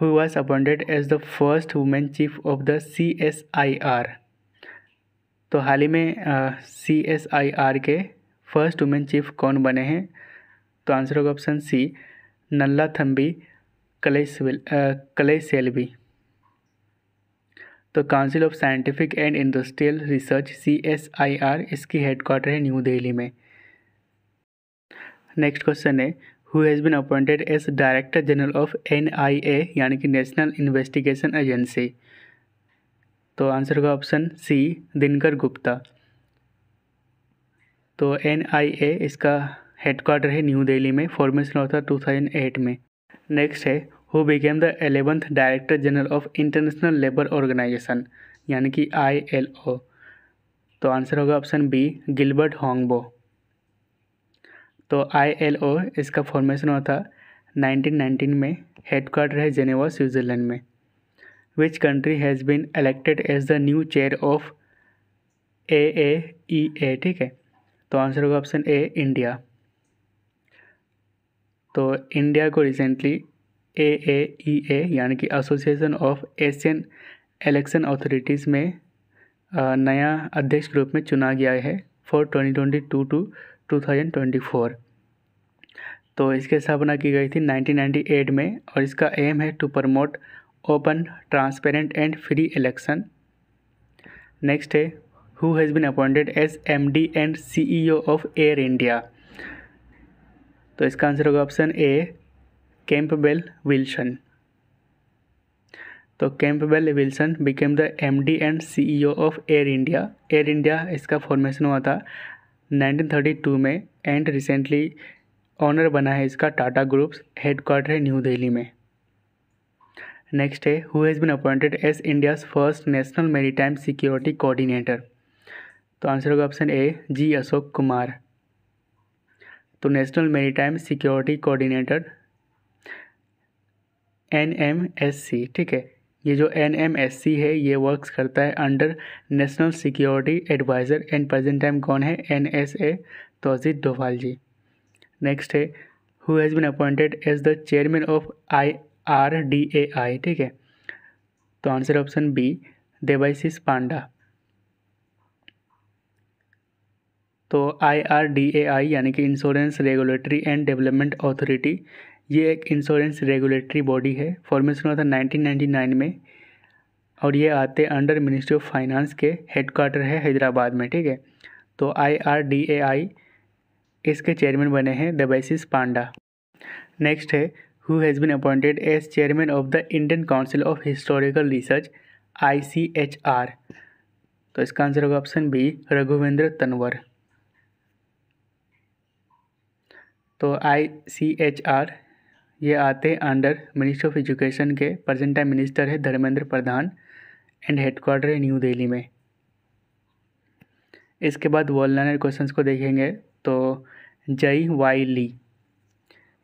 who was appointed as the first women chief of the C S I R. तो हाल ही में सी एस आई आर के फर्स्ट वुमेन चीफ कौन बने हैं? तो आंसर होगा ऑप्शन सी नल्ला थम्बी कलई सेल्वी। तो council of scientific and industrial research C S I R, इसकी हेडक्वार्टर है न्यू दिल्ली में। नेक्स्ट क्वेश्चन है who has been appointed as director general of N I A यानी कि नेशनल इन्वेस्टिगेशन एजेंसी। तो आंसर होगा ऑप्शन सी दिनकर गुप्ता। तो एन आई ए इसका हेडक्वार्टर है न्यू दिल्ली में, फॉर्मेशन हुआ था दो हज़ार आठ में। नेक्स्ट है who became the eleventh director general of international labour organization यानी कि आई एल ओ। तो आंसर होगा ऑप्शन बी गिलबर्ट होंगबो। तो आईएलओ इसका फॉर्मेशन हुआ था उन्नीस सौ उन्नीस में, हेडक्वार्टर है जेनेवा स्विट्ज़रलैंड में। Which country has been elected as the new chair of A A E A, ठीक है। तो आंसर होगा ऑप्शन ए इंडिया। तो इंडिया को recently A A E A यानी कि association of Asian election authorities में नया अध्यक्ष के रूप में चुना गया है for twenty twenty two to two thousand twenty four. तो इसकी स्थापना की गई थी नाइनटीन नाइंटी एट में और इसका एम है to promote open transparent and free election. Next है who has been appointed as M D and C E O of air India. तो इसका आंसर होगा ऑप्शन ए कैंपबेल विल्सन। तो Campbell Wilson became the M D and C E O of air India. Air India इसका फॉर्मेशन हुआ था नाइनटीन थर्टी टू में एंड रिसेंटली ऑनर बना है इसका टाटा ग्रुप्स, हेडक्वार्टर है न्यू दिल्ली में। नेक्स्ट है who has been appointed as India's first national maritime security coordinator. तो आंसर होगा option A G Ashok Kumar. तो national maritime security coordinator N M S C, ठीक है। ये जो एन एम एस सी है ये वर्क्स करता है under national security adviser and present time कौन है एन एस ए तो अजीत डोभाल जी। नेक्स्ट है who has been appointed as the chairman of I R D A I, ठीक है। तो answer option B Debashish Panda. तो I R D A I यानी कि insurance regulatory and development authority, ये एक इंश्योरेंस रेगुलेटरी बॉडी है। फॉर्मेशन हुआ था नाइनटीन नाइंटी नाइन में और ये आते अंडर मिनिस्ट्री ऑफ फाइनेंस के, हेडक्वार्टर है हैदराबाद में, ठीक है। तो आई आर डी ए आई इसके चेयरमैन बने हैं देवाशीष पांडा। नेक्स्ट है who has been appointed as chairman of the Indian council of historical research I C H R. तो इसका आंसर होगा ऑप्शन बी रघुवेंद्र तंवर। तो आई सी एच आर ये आते हैं अंडर मिनिस्ट्री ऑफ एजुकेशन के, प्रेजेंट टाइम मिनिस्टर है धर्मेंद्र प्रधान एंड हेडक्वार्टर है न्यू दिल्ली में। इसके बाद वॉल लाइनर क्वेश्चंस को देखेंगे। तो जय वाई ली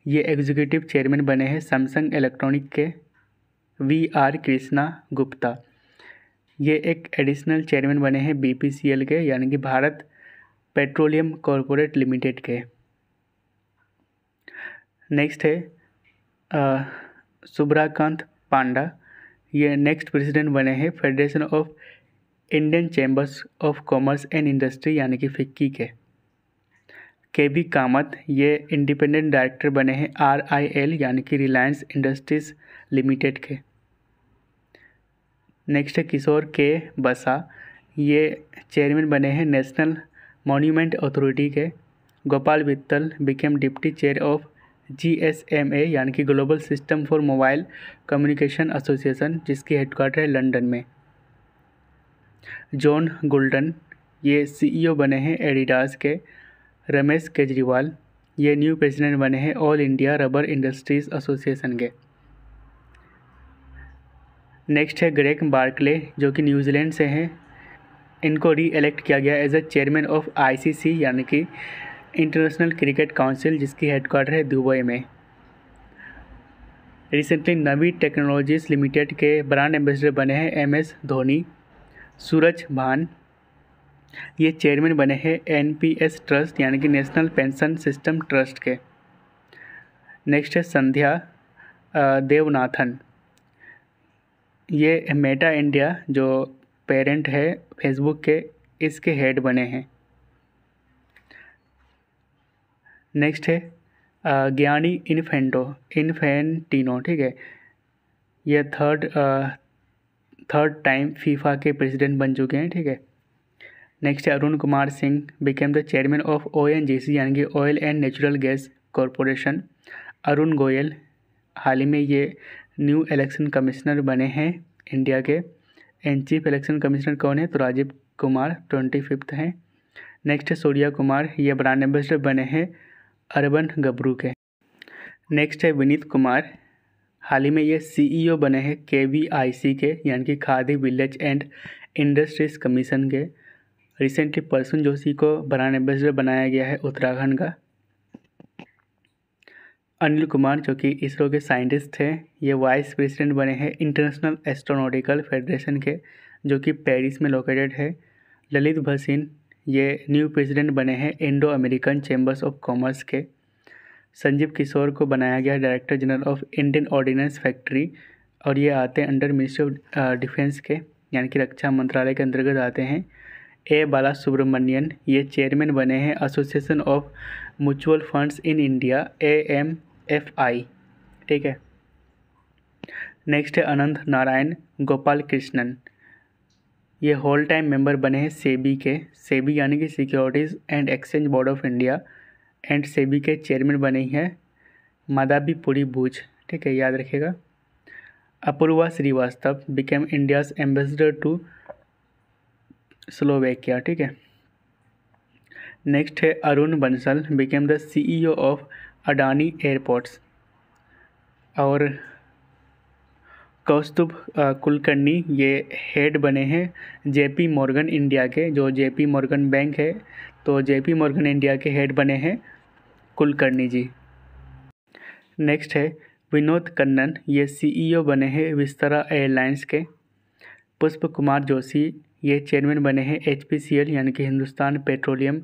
ये एग्जीक्यूटिव चेयरमैन बने हैं सैमसंग इलेक्ट्रॉनिक के। वी आर कृष्णा गुप्ता ये एक एडिशनल चेयरमैन बने हैं B P C L K यानी कि भारत पेट्रोलियम कॉरपोरेट लिमिटेड के। नेक्स्ट है सुब्रकांत पांडा ये नेक्स्ट प्रेसिडेंट बने हैं federation of Indian chambers of commerce and industry यानी कि फिक्की के। के बी कामत ये इंडिपेंडेंट डायरेक्टर बने हैं आर आई एल यानी कि रिलायंस इंडस्ट्रीज लिमिटेड के। नेक्स्ट है किशोर के बसा ये चेयरमैन बने हैं नेशनल मॉन्यूमेंट अथॉरिटी के। Gopal Vittal became deputy chair of G S M A यानी कि global system for mobile communication association जिसकी हेडक्वार्टर है लंदन में। जॉन गोल्डन ये सी ई ओ बने हैं एडिडास के। रमेश केजरीवाल ये न्यू प्रेसिडेंट बने हैं all India rubber industries association के। नेक्स्ट है ग्रेग बार्कले जो कि न्यूजीलैंड से हैं, इनको री इलेक्ट किया गया as a chairman of ICC यानी कि इंटरनेशनल क्रिकेट काउंसिल जिसकी हेडक्वार्टर है दुबई में। रिसेंटली नवी टेक्नोलॉजीज लिमिटेड के ब्रांड एम्बेसडर बने हैं एम एस धोनी। सूरज भान ये चेयरमैन बने हैं एनपीएस ट्रस्ट यानी कि नेशनल पेंशन सिस्टम ट्रस्ट के। नेक्स्ट है संध्या देवनाथन ये मेटा इंडिया जो पेरेंट है फेसबुक के, इसके हेड बने हैं। नेक्स्ट है ज्ञानी इन्फेंटो इन्फेंटिनो, ठीक है। ये थर्ड थर्ड टाइम फीफा के प्रेसिडेंट बन चुके हैं, ठीक है। नेक्स्ट है Arun Kumar Singh became the chairman of O N G C यानी कि oil and natural gas corporation. Arun Goyal हाल ही में ये न्यू इलेक्शन कमिश्नर बने हैं इंडिया के। एंड चीफ इलेक्शन कमिश्नर कौन है तो राजीव कुमार ट्वेंटी फिफ्थ हैं। नेक्स्ट है सूर्या कुमार ये ब्रांड एम्बेसडर बने हैं अर्बन गबरू के। नेक्स्ट है विनीत कुमार हाल ही में ये सी ई ओ बने हैं के वी आई सी के यानी कि Khadi village and industries commission के। रिसेंटली परसुन जोशी को ब्रांड एम्बेसडर बनाया गया है उत्तराखंड का। अनिल कुमार जो कि इसरो के साइंटिस्ट हैं ये वाइस प्रेसिडेंट बने हैं इंटरनेशनल एस्ट्रोनॉटिकल फेडरेशन के जो कि पेरिस में लोकेटेड है। ललित भसीन ये न्यू प्रेसिडेंट बने हैं Indo American chambers of commerce के। संजीव किशोर को बनाया गया director general of Indian ordnance factory, और ये आते हैं अंडर मिनिस्ट्री ऑफ डिफेंस के, यानी कि रक्षा मंत्रालय के अंतर्गत आते हैं। ए बाला सुब्रमण्यन ये चेयरमैन बने हैं association of mutual funds in India A M F I, ठीक है। नेक्स्ट है अनंत नारायण गोपाल कृष्णन, ये होल टाइम मेंबर बने हैं सेबी के। सेबी यानी कि securities and exchange board of India, and SEBI के चेयरमैन बने हैं माधबी पुरी बूच, ठीक है, याद रखिएगा। Apoorva Srivastava became India's ambassador to Slovakia, ठीक है। नेक्स्ट है Arun Bansal became the CEO of Adani airports, और कौस्तुभ कुलकर्णी ये हेड बने हैं जेपी मॉर्गन इंडिया के, जो जेपी मॉर्गन बैंक है, तो जेपी मॉर्गन इंडिया के हेड बने हैं कुलकर्णी जी। नेक्स्ट है विनोद कन्नन, ये सीईओ बने हैं विस्तारा एयरलाइंस के। पुष्प कुमार जोशी ये चेयरमैन बने हैं एच पी सी एल यानी कि हिंदुस्तान पेट्रोलियम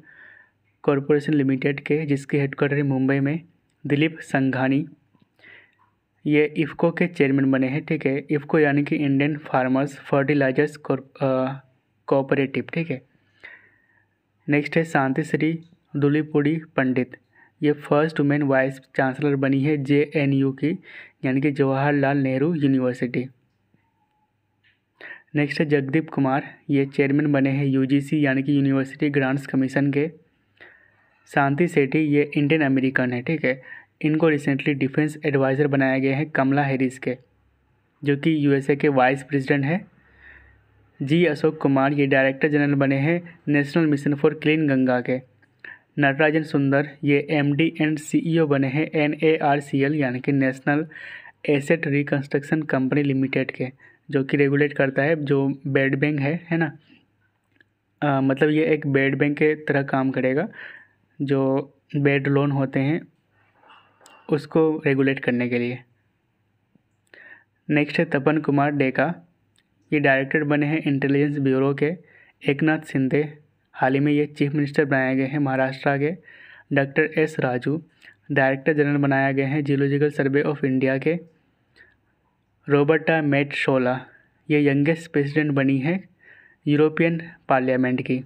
कॉरपोरेशन लिमिटेड के, जिसके हेडक्वार्टर है मुंबई में। दिलीप संघानी ये इफ़को के चेयरमैन बने हैं, ठीक है। इफ़को यानी कि इंडियन फार्मर्स फर्टिलाइजर्स कॉपरेटिव, ठीक है। नेक्स्ट है शांति श्री दुलीपुड़ी पंडित, ये फर्स्ट वुमेन वाइस चांसलर बनी है जे एन यू की, यानी कि जवाहरलाल नेहरू यूनिवर्सिटी। नेक्स्ट है जगदीप कुमार, ये चेयरमैन बने हैं यू जी सी यानी कि यूनिवर्सिटी ग्रांट्स कमीशन के। शांति सेठी ये इंडियन अमेरिकन है, ठीक है। इनको रिसेंटली डिफेंस एडवाइज़र बनाया गया है कमला हैरिस के, जो कि यू एस ए के वाइस प्रेसिडेंट है। जी अशोक कुमार ये डायरेक्टर जनरल बने हैं national mission for clean Ganga के। नटराजन सुंदर ये M D and C E O बने हैं N A R C L यानी कि national asset reconstruction company limited के, जो कि रेगुलेट करता है, जो बेड बैंक है, है ना। आ, मतलब ये एक बेड बैंक के तरह काम करेगा, जो बेड लोन होते हैं उसको रेगुलेट करने के लिए। नेक्स्ट है तपन कुमार डेका, ये डायरेक्टर बने हैं इंटेलिजेंस ब्यूरो के। एकनाथ शिंदे हाल ही में ये चीफ मिनिस्टर बनाए गए हैं महाराष्ट्र के। Doctor S Raju director general बनाया गए हैं जियोलॉजिकल सर्वे ऑफ इंडिया के। रोबर्टा मेट शोला ये यंगेस्ट प्रेसिडेंट बनी है यूरोपियन पार्लियामेंट की।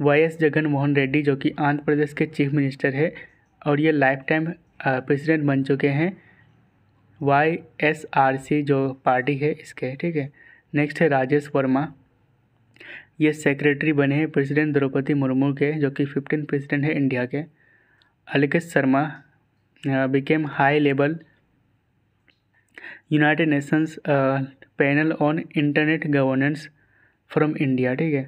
वाई एस जगन मोहन रेड्डी जो कि आंध्र प्रदेश के चीफ मिनिस्टर है, और ये लाइफ टाइम प्रेसिडेंट बन चुके हैं वाई एस आर सी जो पार्टी है इसके, ठीक है। नेक्स्ट है राजेश वर्मा, ये सेक्रेटरी बने हैं प्रेसिडेंट द्रौपदी मुर्मू के, जो कि फिफ्टीन प्रेसिडेंट है इंडिया के। Alkesh Sharma became high level United Nations panel on internet governance from India, ठीक है।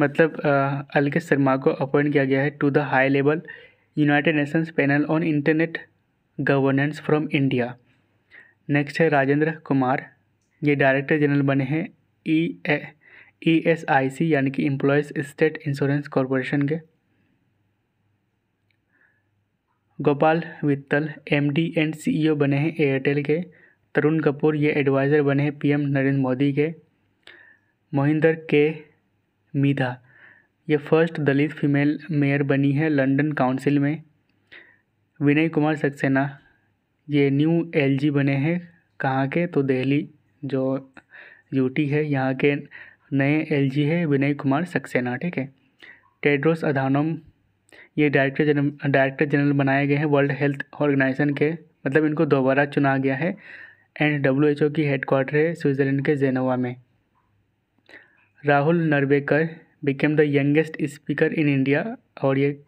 मतलब uh, अल्केश शर्मा को अपॉइंट किया गया है to the high level United Nations panel on internet governance from India. Next है राजेंद्र कुमार, ये डायरेक्टर जनरल बने हैं ई ई एस आई सी यानी कि एम्प्लॉयज़ स्टेट इंश्योरेंस कॉरपोरेशन के। Gopal Vittal M D and C E O बने हैं एयरटेल के। तरुण कपूर ये एडवाइज़र बने हैं पी एम नरेंद्र मोदी के। मोहिंदर के मीधा ये फर्स्ट दलित फीमेल मेयर बनी है लंदन काउंसिल में। विनय कुमार सक्सेना ये न्यू एल जी बने हैं कहाँ के, तो दिल्ली जो यूटी है यहाँ के नए एलजी है विनय कुमार सक्सेना, ठीक है। टेड्रोस अधानोम ये डायरेक्टर जनरल डायरेक्टर जनरल बनाए गए हैं वर्ल्ड हेल्थ ऑर्गेनाइजेशन के, मतलब इनको दोबारा चुना गया है, एंड डब्ल्यू एच ओ की हेडक्वार्टर है स्विट्ज़रलैंड के जेनेवा में। Rahul Narwekar became the youngest speaker in India, और ये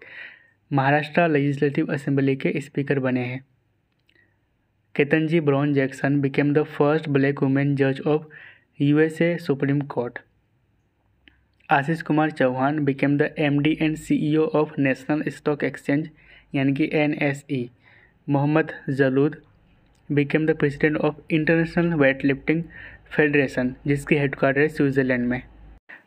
महाराष्ट्र लेजिस्लेटिव असेंबली के स्पीकर बने हैं। Ketanji Brown Jackson became the first black women जज of U S A supreme court. Ashish Kumar Chauhan became the M D and C E O of national stock exchange यानी कि N S E. Mohammed Jaloud became the president of international weight lifting federation, जिसकी हेडक्वार्टर है स्विट्ज़रलैंड में।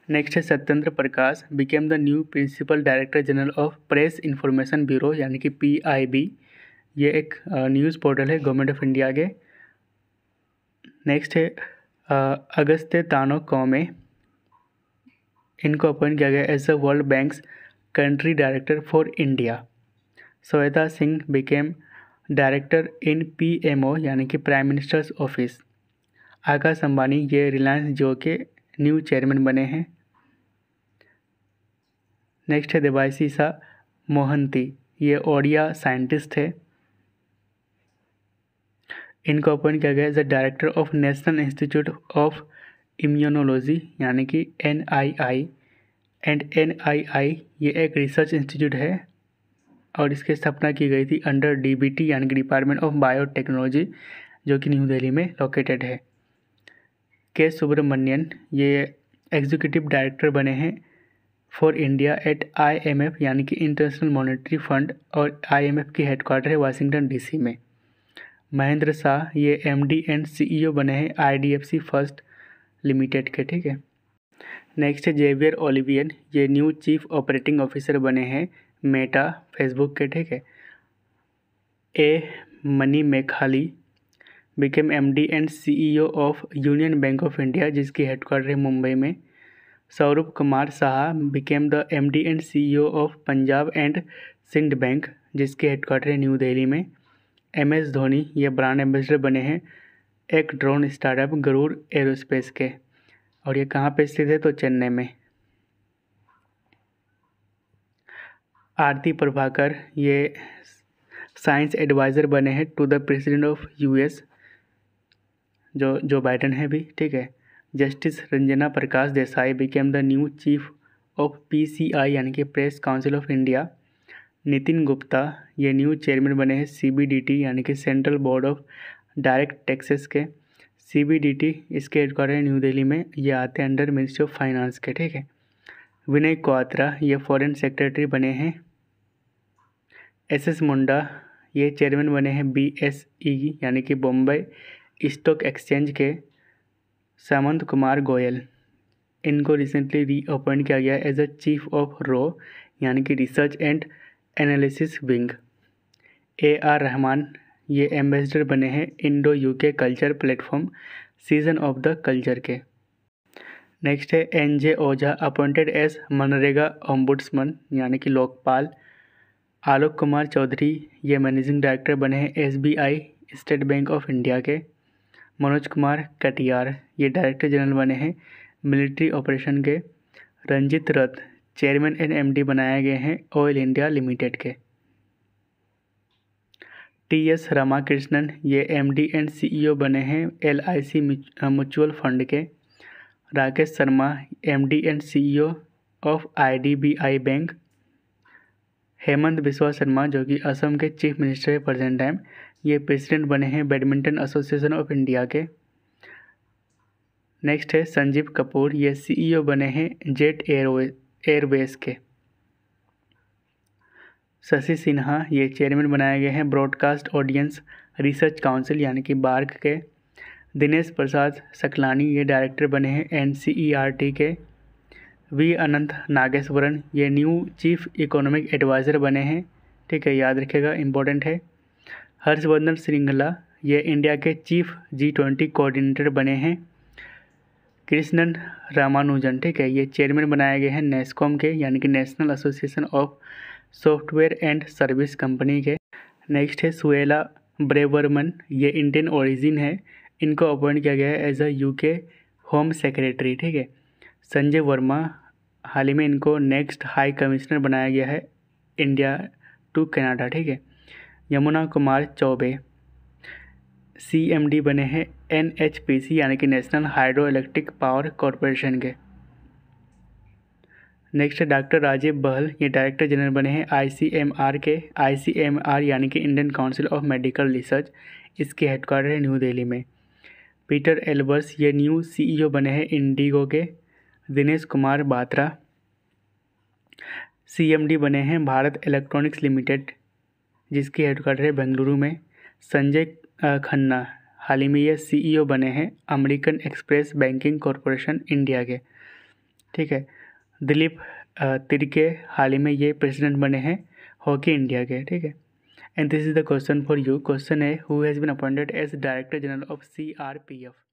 नेक्स्ट है Satyendra Prakash became the new principal director general of press information bureau यानी कि पी आई बी। ये एक न्यूज़ पोर्टल है गवर्नमेंट ऑफ इंडिया के। नेक्स्ट है अगस्त्य तानो कौमे, इनको अपॉइंट किया गया as a world bank's country director for India. Shweta Singh became director in PMO यानी कि prime minister's office. Akash Ambani ये रिलायंस जियो के न्यू चेयरमैन बने हैं। नेक्स्ट है देवाशीष मोहंती, ये ओडिया साइंटिस्ट थे। इनको अपॉइंट किया गया as a director of national institute of immunology यानी कि एनआईआई। एंड एनआईआई ये एक रिसर्च इंस्टीट्यूट है और इसकी स्थापना की गई थी अंडर डीबीटी यानी कि डिपार्टमेंट ऑफ बायोटेक्नोलॉजी जो कि न्यू दिल्ली में लोकेटेड है। के सुब्रमण्यन ये एग्जीक्यूटिव डायरेक्टर बने हैं फॉर इंडिया एट आईएमएफ यानी कि इंटरनेशनल मॉनेटरी फंड और आईएमएफ की हेडक्वार्टर है वाशिंगटन डीसी में। महेंद्र शाह ये एमडी एंड सीईओ बने हैं आईडीएफसी फर्स्ट लिमिटेड के, ठीक है। नेक्स्ट है जेवियर ओलिवियन, ये न्यू चीफ ऑपरेटिंग ऑफिसर बने हैं मेटा फेसबुक के, ठीक है। A money मेखाली became MD and CEO of union bank of India जिसकी हेडक्वार्टर है मुंबई में। Saurabh Kumar Saha became the MD and CEO of Punjab and Sindh bank जिसकी हेडक्वार्टर है न्यू दिल्ली में। एम एस धोनी ये ब्रांड एम्बेसडर बने हैं एक ड्रोन स्टार्टअप गरूर एरोस्पेस के और ये कहाँ पे स्थित है तो चेन्नई में। आरती प्रभाकर ये साइंस एडवाइज़र बने हैं to the president of US जो जो बाइडन है भी, ठीक है। Justice Ranjana Prakash Desai became the new chief of PCI यानी कि press council of India. Nitin Gupta ये न्यू चेयरमैन बने हैं सीबीडीटी यानी कि central board of direct taxes के। सीबीडीटी इसके हेडक्वार्टर न्यू दिल्ली में, ये आते हैं अंडर मिनिस्ट्री ऑफ फाइनेंस के, ठीक है। विनय क्वात्रा ये फॉरेन सेक्रेटरी बने हैं। एस एस मुंडा ये चेयरमैन बने हैं बी एस ई यानी कि बॉम्बे स्टॉक एक्सचेंज के। सामंत कुमार गोयल इनको रिसेंटली रीअपॉइंट किया गया एज अ चीफ ऑफ रो यानी कि research and analysis wing. A R Rahman ये एम्बेसडर बने हैं Indo UK culture platform season of the culture के। नेक्स्ट है N J Ojha appointed as मनरेगा ओम्बुड्समैन यानी कि लोकपाल। आलोक कुमार चौधरी ये मैनेजिंग डायरेक्टर बने हैं SBI state bank of India के। मनोज कुमार कटियार ये डायरेक्टर जनरल बने हैं मिलिट्री ऑपरेशन के। रंजित रथ चेयरमैन एंड एमडी बनाए गए हैं ऑयल इंडिया लिमिटेड के। टी एस रामाकृष्णन ये एमडी एंड सीईओ बने हैं एलआईसी म्यूचुअल फंड के। Rakesh Sharma MD and CEO of IDBI bank. Himanta Biswa Sarma जो कि असम के चीफ मिनिस्टर है प्रेजेंट टाइम, ये प्रेसिडेंट बने हैं बैडमिंटन एसोसिएशन ऑफ इंडिया के। नेक्स्ट है संजीव कपूर, ये सीईओ बने हैं जेट एयरवे एयरवेज के। शशि सिन्हा ये चेयरमैन बनाए गए हैं ब्रॉडकास्ट ऑडियंस रिसर्च काउंसिल यानी कि बार्क के। दिनेश प्रसाद सकलानी ये डायरेक्टर बने हैं एनसीईआरटी के। वी अनंत नागेश्वरन ये न्यू चीफ इकोनॉमिक एडवाइज़र बने हैं, ठीक है, याद रखिएगा इंपॉर्टेंट है। हर्षवर्धन श्रृंगला ये इंडिया के चीफ जी ट्वेंटी कोऑर्डिनेटर बने हैं। कृष्णन रामानुजन, ठीक है, ये चेयरमैन बनाए गए हैं नेस्कॉम के यानी कि national association of software and service company के। नेक्स्ट है सुएला ब्रेवरमन, ये इंडियन ओरिजिन है, इनको अपॉइंट किया गया है as a UK home secretary, ठीक है। संजय वर्मा हाल ही में इनको नेक्स्ट हाई कमिश्नर बनाया गया है इंडिया टू कनाडा, ठीक है। यमुना कुमार चौबे सीएमडी बने हैं एनएचपीसी यानी कि national hydro electric power corporation के। नेक्स्ट डॉक्टर राजीव बहल ये डायरेक्टर जनरल बने हैं आईसीएमआर के। आईसीएमआर यानी कि Indian council of medical research, इसके हेडक्वार्टर है न्यू दिल्ली में। पीटर एल्बर्स ये न्यू सीईओ बने हैं इंडिगो के। दिनेश कुमार बात्रा सीएमडी बने हैं भारत इलेक्ट्रॉनिक्स लिमिटेड, जिसकी हेडक्वार्टर है बेंगलुरु में। संजय खन्ना हाल ही में ये सीईओ बने हैं American express banking corporation India के, ठीक है। दिलीप तिरके हाल ही में ये प्रेसिडेंट बने हैं हॉकी इंडिया के, ठीक है। And this is the question for you. Question है who has been appointed as director general of C R P F.